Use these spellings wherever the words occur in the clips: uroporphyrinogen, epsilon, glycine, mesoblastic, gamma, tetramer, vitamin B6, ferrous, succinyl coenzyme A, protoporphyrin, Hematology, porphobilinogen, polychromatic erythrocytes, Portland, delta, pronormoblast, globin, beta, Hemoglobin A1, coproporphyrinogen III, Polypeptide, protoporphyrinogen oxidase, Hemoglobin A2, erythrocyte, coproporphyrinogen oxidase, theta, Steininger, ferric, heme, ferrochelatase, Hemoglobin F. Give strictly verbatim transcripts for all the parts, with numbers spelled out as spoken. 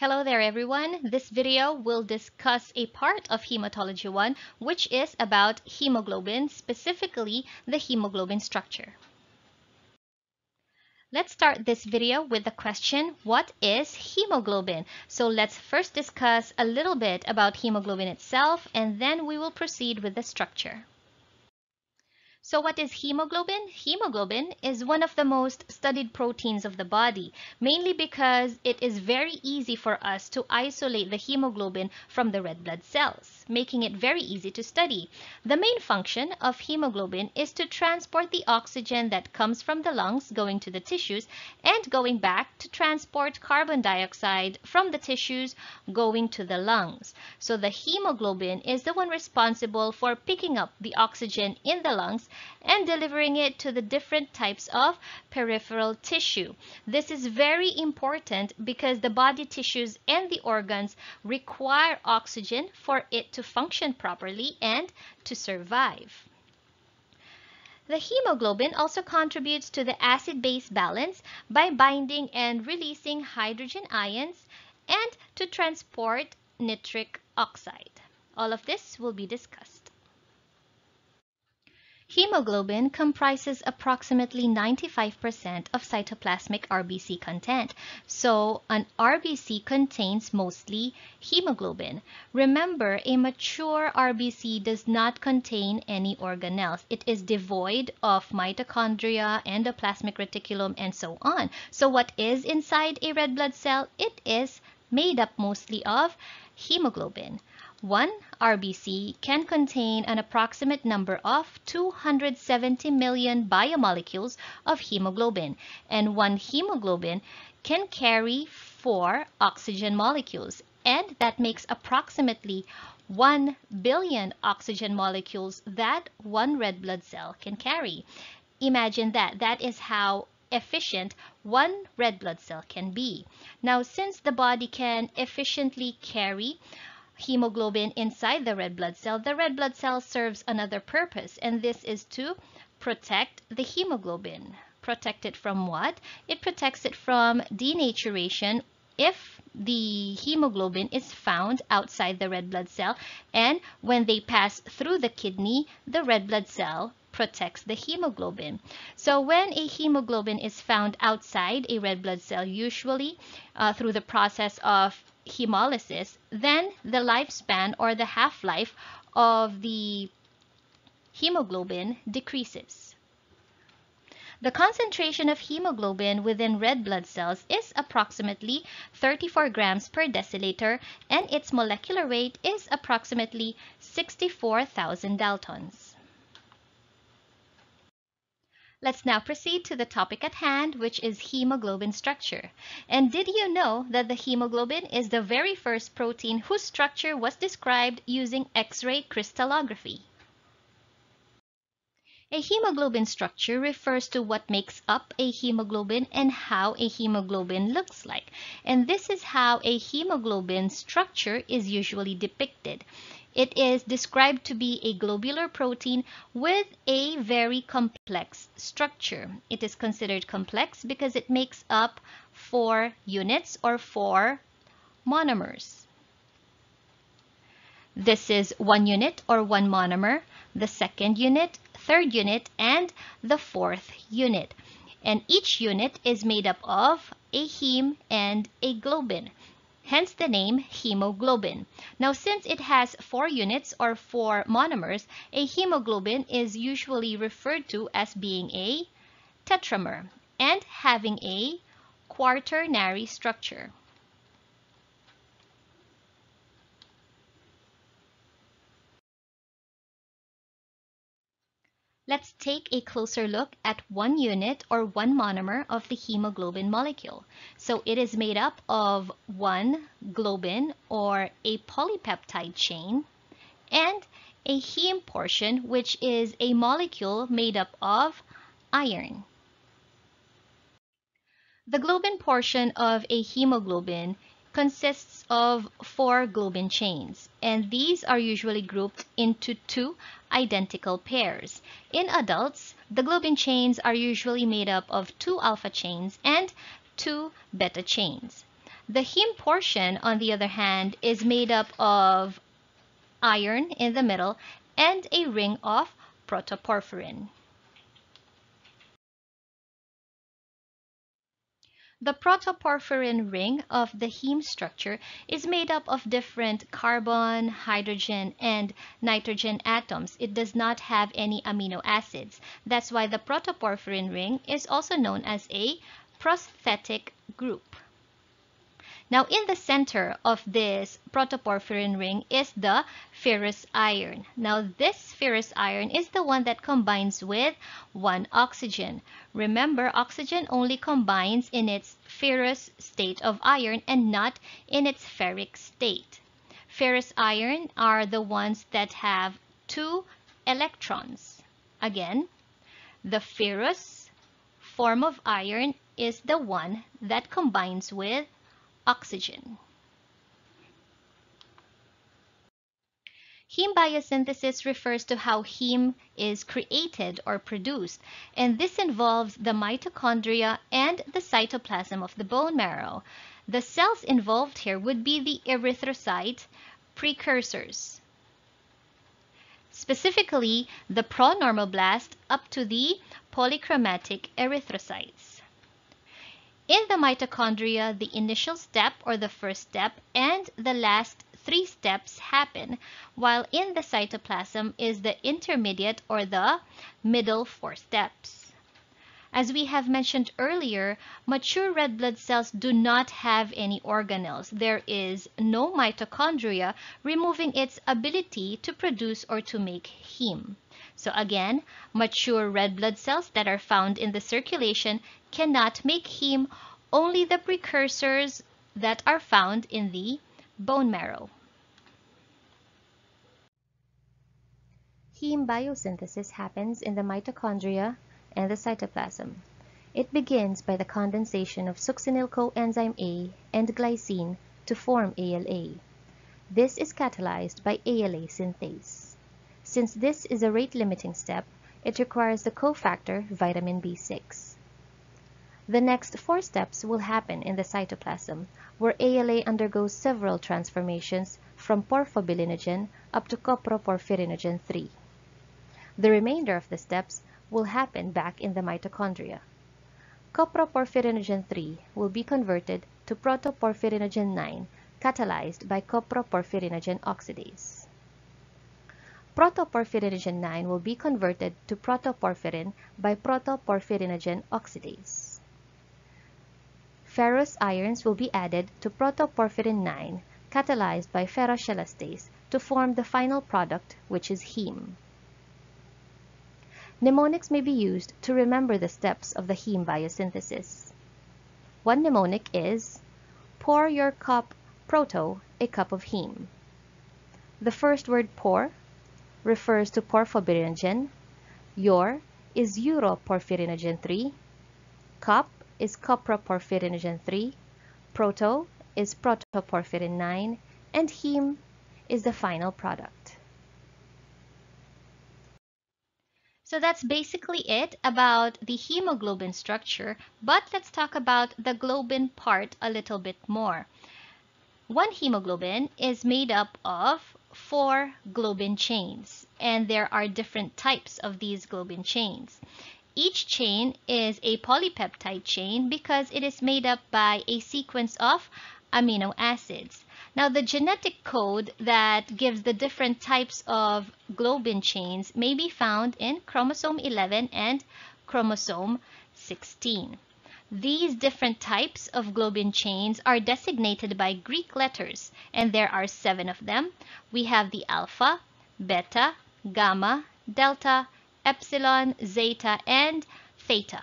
Hello there everyone. This video will discuss a part of Hematology one which is about hemoglobin, specifically the hemoglobin structure. Let's start this video with the question, what is hemoglobin? So let's first discuss a little bit about hemoglobin itself and then we will proceed with the structure. So what is hemoglobin? Hemoglobin is one of the most studied proteins of the body, mainly because it is very easy for us to isolate the hemoglobin from the red blood cells, making it very easy to study. The main function of hemoglobin is to transport the oxygen that comes from the lungs going to the tissues and going back to transport carbon dioxide from the tissues going to the lungs. So the hemoglobin is the one responsible for picking up the oxygen in the lungs and delivering it to the different types of peripheral tissue. This is very important because the body tissues and the organs require oxygen for it to function properly and to survive. The hemoglobin also contributes to the acid-base balance by binding and releasing hydrogen ions and to transport nitric oxide. All of this will be discussed. Hemoglobin comprises approximately ninety-five percent of cytoplasmic R B C content, so an R B C contains mostly hemoglobin. Remember, a mature R B C does not contain any organelles. It is devoid of mitochondria, endoplasmic reticulum, and so on. So what is inside a red blood cell? It is made up mostly of hemoglobin. One R B C can contain an approximate number of two hundred seventy million biomolecules of hemoglobin, and one hemoglobin can carry four oxygen molecules, and that makes approximately one billion oxygen molecules that one red blood cell can carry. Imagine that. That is how efficient one red blood cell can be. Now, since the body can efficiently carry hemoglobin inside the red blood cell, the red blood cell serves another purpose, and this is to protect the hemoglobin. Protect it from what? It protects it from denaturation if the hemoglobin is found outside the red blood cell, and when they pass through the kidney, the red blood cell protects the hemoglobin. So when a hemoglobin is found outside a red blood cell, usually uh, through the process of hemolysis, then the lifespan or the half-life of the hemoglobin decreases. The concentration of hemoglobin within red blood cells is approximately thirty-four grams per deciliter, and its molecular weight is approximately sixty-four thousand daltons. Let's now proceed to the topic at hand, which is hemoglobin structure. And did you know that the hemoglobin is the very first protein whose structure was described using X-ray crystallography? A hemoglobin structure refers to what makes up a hemoglobin and how a hemoglobin looks like. And this is how a hemoglobin structure is usually depicted. It is described to be a globular protein with a very complex structure. It is considered complex because it makes up four units or four monomers. This is one unit or one monomer, the second unit, third unit, and the fourth unit. And each unit is made up of a heme and a globin. Hence the name hemoglobin. Now, since it has four units or four monomers, a hemoglobin is usually referred to as being a tetramer and having a quaternary structure. Let's take a closer look at one unit or one monomer of the hemoglobin molecule. So it is made up of one globin or a polypeptide chain and a heme portion, which is a molecule made up of iron. The globin portion of a hemoglobin consists of four globin chains, and these are usually grouped into two identical pairs. In adults, the globin chains are usually made up of two alpha chains and two beta chains. The heme portion, on the other hand, is made up of iron in the middle and a ring of protoporphyrin. The protoporphyrin ring of the heme structure is made up of different carbon, hydrogen, and nitrogen atoms. It does not have any amino acids. That's why the protoporphyrin ring is also known as a prosthetic group. Now, in the center of this protoporphyrin ring is the ferrous iron. Now, this ferrous iron is the one that combines with one oxygen. Remember, oxygen only combines in its ferrous state of iron and not in its ferric state. Ferrous iron are the ones that have two electrons. Again, the ferrous form of iron is the one that combines with oxygen. Heme biosynthesis refers to how heme is created or produced, and this involves the mitochondria and the cytoplasm of the bone marrow. The cells involved here would be the erythrocyte precursors, specifically the pronormoblast up to the polychromatic erythrocytes. In the mitochondria, the initial step or the first step and the last three steps happen, while in the cytoplasm is the intermediate or the middle four steps. As we have mentioned earlier, mature red blood cells do not have any organelles. There is no mitochondria, removing its ability to produce or to make heme. So again, mature red blood cells that are found in the circulation cannot make heme, only the precursors that are found in the bone marrow. Heme biosynthesis happens in the mitochondria and the cytoplasm. It begins by the condensation of succinyl coenzyme A and glycine to form A L A. This is catalyzed by A L A synthase. Since this is a rate-limiting step, it requires the cofactor vitamin B six. The next four steps will happen in the cytoplasm, where A L A undergoes several transformations from porphobilinogen up to coproporphyrinogen three. The remainder of the steps will happen back in the mitochondria. Coproporphyrinogen three will be converted to protoporphyrinogen nine, catalyzed by coproporphyrinogen oxidase. Protoporphyrinogen nine will be converted to protoporphyrin by protoporphyrinogen oxidase. Ferrous irons will be added to protoporphyrin nine, catalyzed by ferrochelatase to form the final product, which is heme. Mnemonics may be used to remember the steps of the heme biosynthesis. One mnemonic is, pour your cup proto, a cup of heme. The first word pour refers to porphobilinogen, your is uroporphyrinogen three, cop is coproporphyrinogen three, proto is protoporphyrin nine, and heme is the final product. So that's basically it about the hemoglobin structure, but let's talk about the globin part a little bit more. One hemoglobin is made up of four globin chains, and there are different types of these globin chains. Each chain is a polypeptide chain because it is made up by a sequence of amino acids. Now, the genetic code that gives the different types of globin chains may be found in chromosome eleven and chromosome sixteen. These different types of globin chains are designated by Greek letters, and there are seven of them. We have the alpha, beta, gamma, delta, epsilon, zeta, and theta.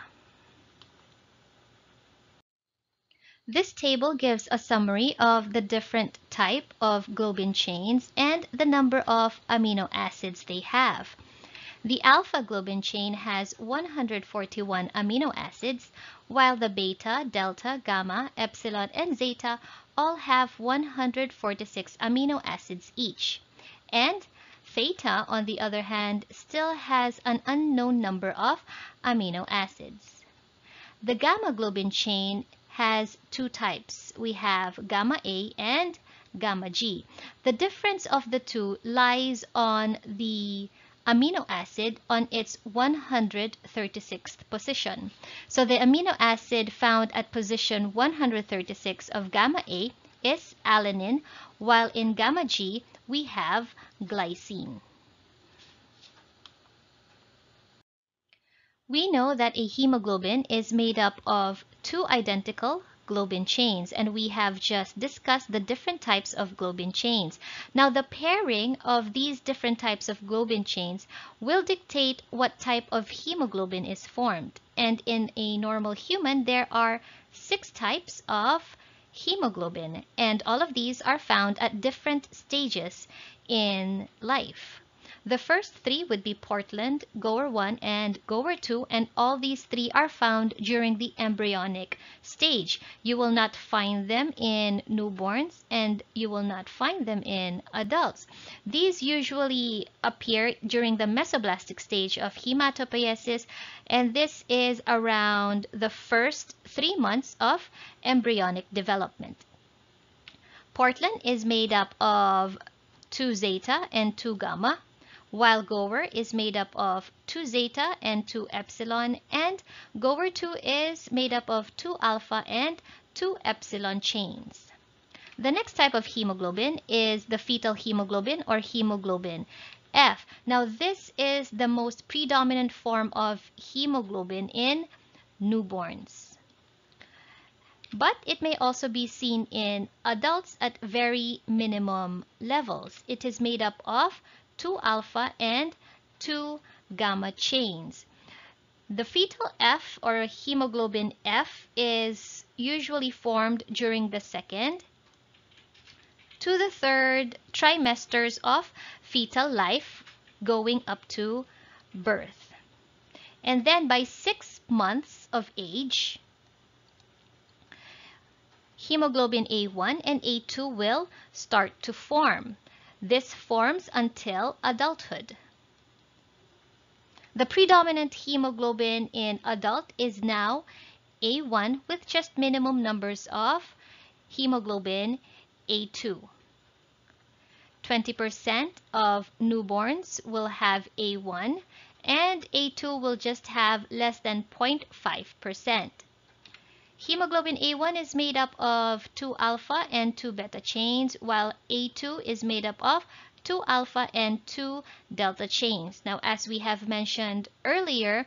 This table gives a summary of the different type of globin chains and the number of amino acids they have. The alpha globin chain has one hundred forty-one amino acids, while the beta, delta, gamma, epsilon, and zeta all have one hundred forty-six amino acids each. And theta, on the other hand, still has an unknown number of amino acids. The gamma globin chain has two types. We have gamma A and gamma G. The difference of the two lies on the amino acid on its one hundred thirty-sixth position. So the amino acid found at position one hundred thirty-six of gamma A is alanine, while in gamma G we have glycine. We know that a hemoglobin is made up of two identical globin chains, and we have just discussed the different types of globin chains. Now, the pairing of these different types of globin chains will dictate what type of hemoglobin is formed. And in a normal human, there are six types of hemoglobin, and all of these are found at different stages in life. The first three would be Portland, Gower one, and Gower two, and all these three are found during the embryonic stage. You will not find them in newborns, and you will not find them in adults. These usually appear during the mesoblastic stage of hematopoiesis, and this is around the first three months of embryonic development. Portland is made up of two zeta and two gamma, while Gower is made up of two zeta and two epsilon, and Gower two is made up of two alpha and two epsilon chains. The next type of hemoglobin is the fetal hemoglobin or hemoglobin F. Now, this is the most predominant form of hemoglobin in newborns, but it may also be seen in adults at very minimum levels. It is made up of two alpha and two gamma chains. The fetal F or hemoglobin F is usually formed during the second to the third trimesters of fetal life going up to birth. And then by six months of age, hemoglobin A one and A two will start to form. This forms until adulthood. The predominant hemoglobin in adult is now A one with just minimum numbers of hemoglobin A two. twenty percent of newborns will have A one, and A two will just have less than zero point five percent. Hemoglobin A one is made up of two alpha and two beta chains, while A two is made up of two alpha and two delta chains. Now, as we have mentioned earlier,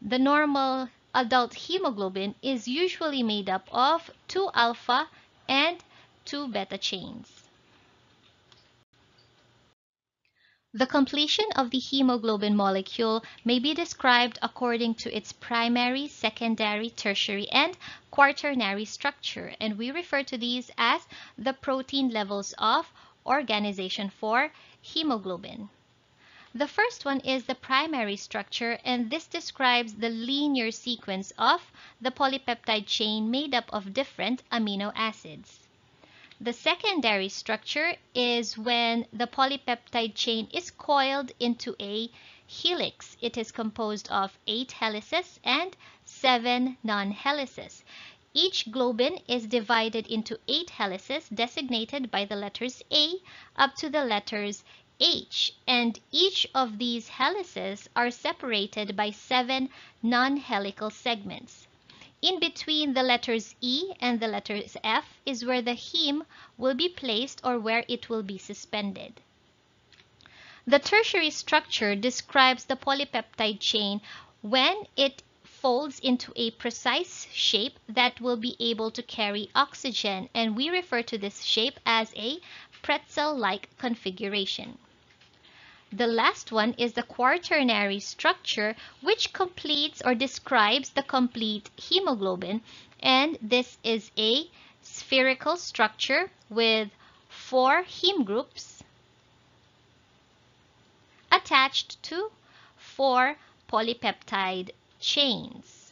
the normal adult hemoglobin is usually made up of two alpha and two beta chains. The completion of the hemoglobin molecule may be described according to its primary, secondary, tertiary, and quaternary structure, and we refer to these as the protein levels of organization for hemoglobin. The first one is the primary structure, and this describes the linear sequence of the polypeptide chain made up of different amino acids. The secondary structure is when the polypeptide chain is coiled into a helix. It is composed of eight helices and seven non-helices. Each globin is divided into eight helices designated by the letters A up to the letters H, and each of these helices are separated by seven non-helical segments. In between the letters E and the letters F is where the heme will be placed or where it will be suspended. The tertiary structure describes the polypeptide chain when it folds into a precise shape that will be able to carry oxygen, and we refer to this shape as a pretzel-like configuration. The last one is the quaternary structure, which completes or describes the complete hemoglobin, and this is a spherical structure with four heme groups attached to four polypeptide chains.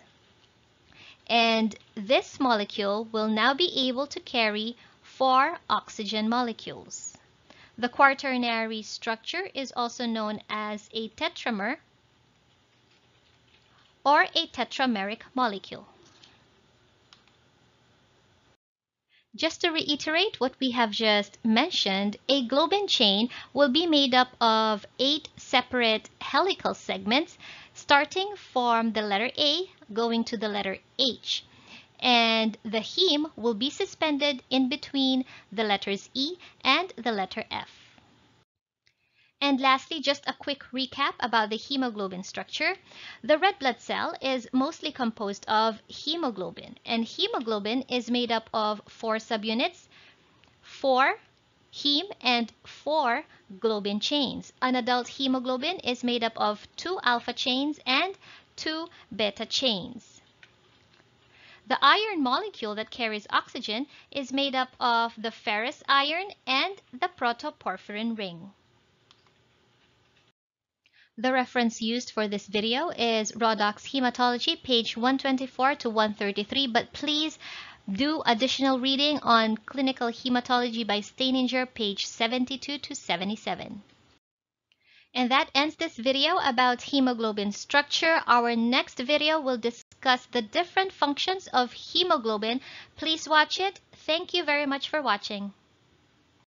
And this molecule will now be able to carry four oxygen molecules. The quaternary structure is also known as a tetramer or a tetrameric molecule. Just to reiterate what we have just mentioned, a globin chain will be made up of eight separate helical segments, starting from the letter A going to the letter H. And the heme will be suspended in between the letters E and the letter F. And lastly, just a quick recap about the hemoglobin structure. The red blood cell is mostly composed of hemoglobin, and hemoglobin is made up of four subunits, four heme and four globin chains. An adult hemoglobin is made up of two alpha chains and two beta chains. The iron molecule that carries oxygen is made up of the ferrous iron and the protoporphyrin ring. The reference used for this video is Rodoc's Hematology, page one twenty-four to one thirty-three, but please do additional reading on Clinical Hematology by Steininger, page seventy-two to seventy-seven. And that ends this video about hemoglobin structure. Our next video will discuss the different functions of hemoglobin. Please watch it. Thank you very much for watching.